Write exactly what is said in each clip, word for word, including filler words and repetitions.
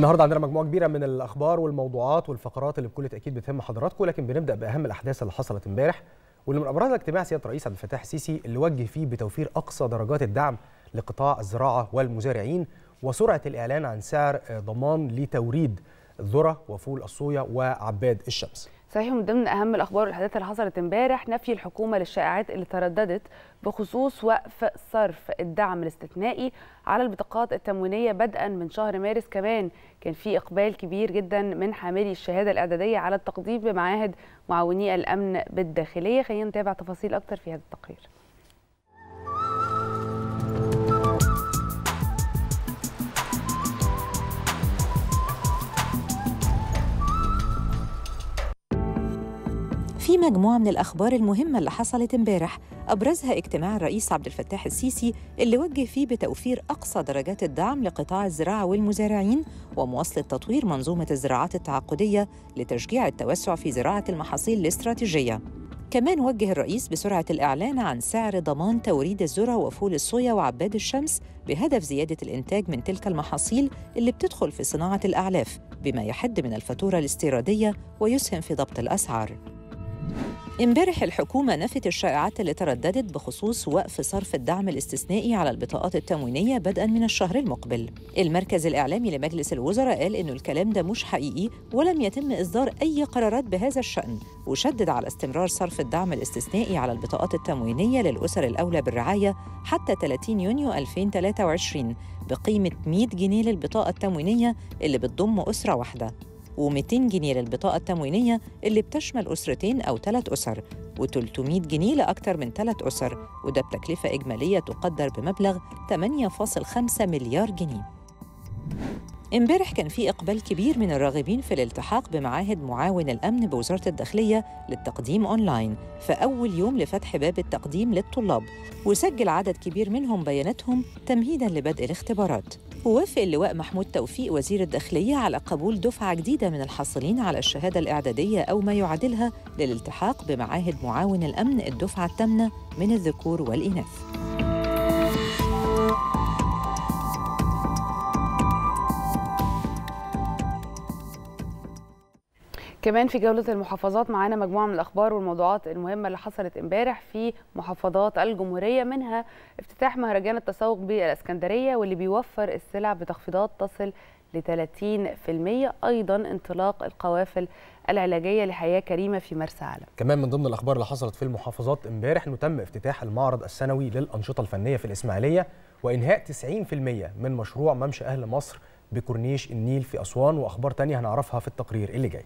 النهارده عندنا مجموعه كبيره من الاخبار والموضوعات والفقرات اللي بكل تاكيد بتهم حضراتكم، لكن بنبدا باهم الاحداث اللي حصلت امبارح واللي من ابرزها اجتماع سياده الرئيس عبد الفتاح السيسي اللي وجه فيه بتوفير اقصى درجات الدعم لقطاع الزراعه والمزارعين وسرعه الاعلان عن سعر ضمان لتوريد الذره وفول الصويا وعباد الشمس. صحيح، من ضمن اهم الاخبار والاحداث اللي حصلت امبارح نفي الحكومه للشائعات اللي ترددت بخصوص وقف صرف الدعم الاستثنائي على البطاقات التموينيه بدءا من شهر مارس. كمان كان في اقبال كبير جدا من حاملي الشهاده الاعداديه على التقديم بمعاهد معاوني الامن بالداخليه. خلينا نتابع تفاصيل اكتر في هذا التقرير. في مجموعة من الأخبار المهمة اللي حصلت امبارح أبرزها اجتماع الرئيس عبد الفتاح السيسي اللي وجه فيه بتوفير أقصى درجات الدعم لقطاع الزراعة والمزارعين ومواصلة تطوير منظومة الزراعات التعاقدية لتشجيع التوسع في زراعة المحاصيل الاستراتيجية. كمان وجه الرئيس بسرعة الإعلان عن سعر ضمان توريد الذرة وفول الصويا وعباد الشمس بهدف زيادة الإنتاج من تلك المحاصيل اللي بتدخل في صناعة الأعلاف بما يحد من الفاتورة الاستيرادية ويسهم في ضبط الأسعار. امبارح الحكومة نفت الشائعات اللي ترددت بخصوص وقف صرف الدعم الاستثنائي على البطاقات التموينية بدءاً من الشهر المقبل. المركز الإعلامي لمجلس الوزراء قال إنه الكلام ده مش حقيقي ولم يتم إصدار أي قرارات بهذا الشأن، وشدد على استمرار صرف الدعم الاستثنائي على البطاقات التموينية للأسر الأولى بالرعاية حتى ثلاثين يونيو ألفين وثلاثة وعشرين بقيمة مئة جنيه للبطاقة التموينية اللي بتضم أسرة واحدة، ومئتين جنيه للبطاقة التموينية اللي بتشمل أسرتين أو ثلاث أسر، وثلاثمئة جنيه لأكثر من ثلاث أسر، وده بتكلفة إجمالية تقدر بمبلغ ثمانية فاصلة خمسة مليار جنيه. امبارح كان في إقبال كبير من الراغبين في الالتحاق بمعاهد معاون الأمن بوزارة الداخلية للتقديم أونلاين في أول يوم لفتح باب التقديم للطلاب، وسجل عدد كبير منهم بياناتهم تمهيداً لبدء الاختبارات. ووافق اللواء محمود توفيق وزير الداخلية على قبول دفعة جديدة من الحاصلين على الشهادة الإعدادية أو ما يعادلها للالتحاق بمعاهد معاون الأمن الدفعة الثامنة من الذكور والإناث. كمان في جولة المحافظات معانا مجموعة من الأخبار والموضوعات المهمة اللي حصلت امبارح في محافظات الجمهورية، منها افتتاح مهرجان التسوق بالإسكندرية واللي بيوفر السلع بتخفيضات تصل ل ثلاثين بالمئة، أيضا انطلاق القوافل العلاجية لحياة كريمة في مرسى علم. كمان من ضمن الأخبار اللي حصلت في المحافظات امبارح إنه تم افتتاح المعرض السنوي للأنشطة الفنية في الإسماعيلية وإنهاء تسعين بالمئة من مشروع ممشى أهل مصر بكورنيش النيل في أسوان، وأخبار تانية هنعرفها في التقرير اللي جاي.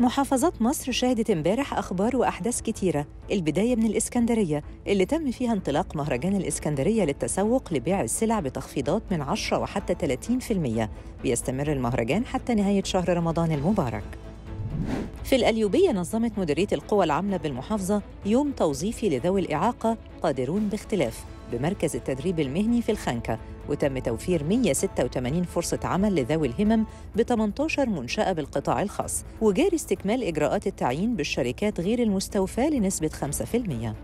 محافظات مصر شهدت امبارح أخبار وأحداث كتيرة، البداية من الإسكندرية اللي تم فيها انطلاق مهرجان الإسكندرية للتسوق لبيع السلع بتخفيضات من عشرة وحتى ثلاثين بالمئة، بيستمر المهرجان حتى نهاية شهر رمضان المبارك. في الأليوبية نظمت مديرية القوى العاملة بالمحافظة يوم توظيفي لذوي الإعاقة قادرون باختلاف بمركز التدريب المهني في الخنكة، وتم توفير مئة وستة وثمانين فرصة عمل لذوي الهمم ب ثمانية عشر منشأة بالقطاع الخاص، وجاري استكمال إجراءات التعيين بالشركات غير المستوفاة لنسبة خمسة بالمئة.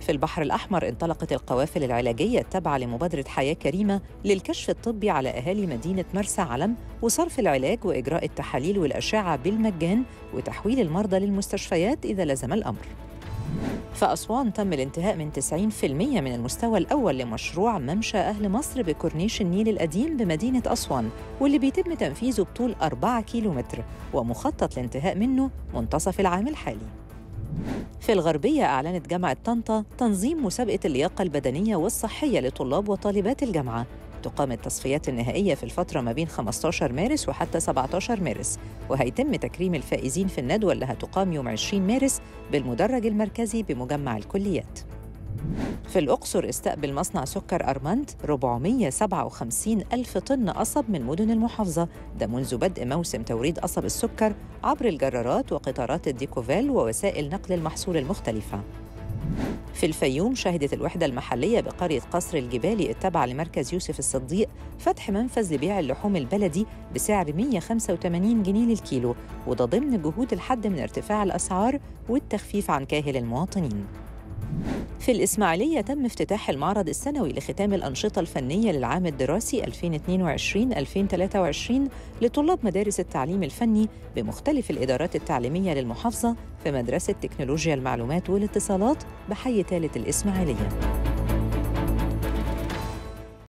في البحر الأحمر انطلقت القوافل العلاجية التابعة لمبادرة حياة كريمة للكشف الطبي على أهالي مدينة مرسى علم وصرف العلاج وإجراء التحاليل والأشعة بالمجان وتحويل المرضى للمستشفيات إذا لزم الأمر. في أسوان تم الانتهاء من تسعين بالمئة من المستوى الأول لمشروع ممشى أهل مصر بكورنيش النيل القديم بمدينة أسوان، واللي بيتم تنفيذه بطول أربعة كيلومتر ومخطط لانتهاء منه منتصف العام الحالي. في الغربية أعلنت جامعة طنطا تنظيم مسابقة اللياقة البدنية والصحية لطلاب وطالبات الجامعة، تقام التصفيات النهائية في الفترة ما بين خمسة عشر مارس وحتى سبعة عشر مارس، وهيتم تكريم الفائزين في الندوة اللي هتقام يوم عشرين مارس بالمدرج المركزي بمجمع الكليات. في الأقصر استقبل مصنع سكر أرمنت أربعمئة وسبعة وخمسين ألف طن قصب من مدن المحافظة، ده منذ بدء موسم توريد قصب السكر عبر الجرارات وقطارات الديكوفيل ووسائل نقل المحصول المختلفة. في الفيوم شهدت الوحدة المحلية بقرية قصر الجبالي التابعة لمركز يوسف الصديق فتح منفذ لبيع اللحوم البلدي بسعر مئة وخمسة وثمانين جنيه للكيلو، وده ضمن جهود الحد من ارتفاع الأسعار والتخفيف عن كاهل المواطنين. في الإسماعيلية تم افتتاح المعرض السنوي لختام الأنشطة الفنية للعام الدراسي ألفين واثنين وعشرين ألفين وثلاثة وعشرين لطلاب مدارس التعليم الفني بمختلف الإدارات التعليمية للمحافظة في مدرسة تكنولوجيا المعلومات والاتصالات بحي ثالث الإسماعيلية.